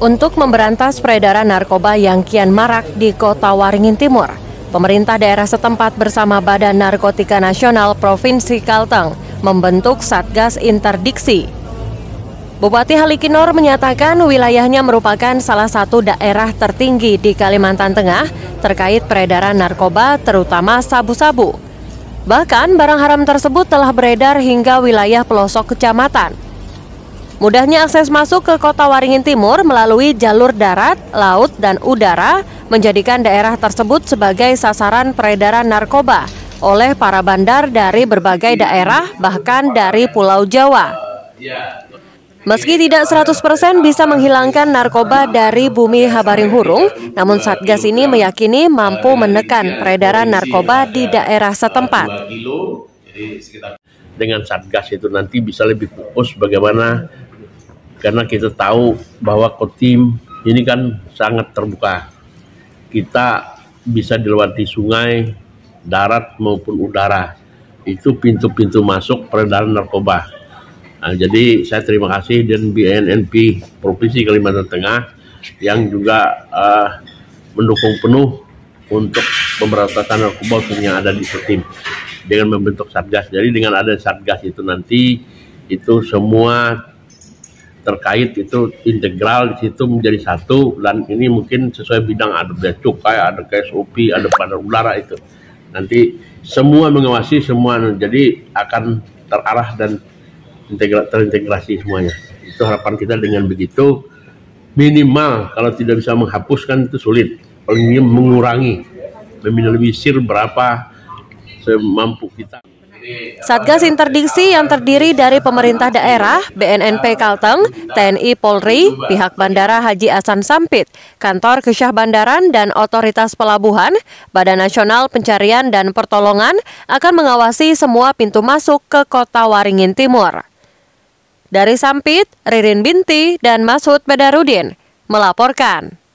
Untuk memberantas peredaran narkoba yang kian marak di Kota Waringin Timur, pemerintah daerah setempat bersama Badan Narkotika Nasional Provinsi Kalteng membentuk Satgas Interdiksi. Bupati Halikinor menyatakan wilayahnya merupakan salah satu daerah tertinggi di Kalimantan Tengah terkait peredaran narkoba, terutama sabu-sabu. Bahkan barang haram tersebut telah beredar hingga wilayah pelosok kecamatan. Mudahnya akses masuk ke Kota Waringin Timur melalui jalur darat, laut, dan udara menjadikan daerah tersebut sebagai sasaran peredaran narkoba oleh para bandar dari berbagai daerah, bahkan dari Pulau Jawa. Meski tidak 100% bisa menghilangkan narkoba dari bumi Habaring Hurung, namun Satgas ini meyakini mampu menekan peredaran narkoba di daerah setempat. Dengan Satgas itu nanti bisa lebih fokus bagaimana, karena kita tahu bahwa Kotim ini kan sangat terbuka. Kita bisa dilewati sungai, darat maupun udara. Itu pintu-pintu masuk peredaran narkoba. Nah, jadi saya terima kasih dan BNNP Provinsi Kalimantan Tengah yang juga mendukung penuh untuk pemberantasan narkoba yang ada di Kotim dengan membentuk Satgas. Jadi dengan ada Satgas itu nanti itu semua terkait itu integral di situ menjadi satu, dan ini mungkin sesuai bidang, ada bea cukai, ada KSOP, ada bandar udara, itu nanti semua mengawasi semua, jadi akan terarah dan terintegrasi semuanya. Itu harapan kita. Dengan begitu minimal kalau tidak bisa menghapuskan itu sulit, paling mengurangi, meminimalisir berapa semampu kita. Satgas Interdiksi yang terdiri dari pemerintah daerah, BNNP Kalteng, TNI Polri, pihak Bandara Haji Hasan Sampit, Kantor Kesyahbandaran dan Otoritas Pelabuhan, Badan Nasional Pencarian dan Pertolongan akan mengawasi semua pintu masuk ke Kota Waringin Timur. Dari Sampit, Ririn Binti dan Masud Badarudin melaporkan.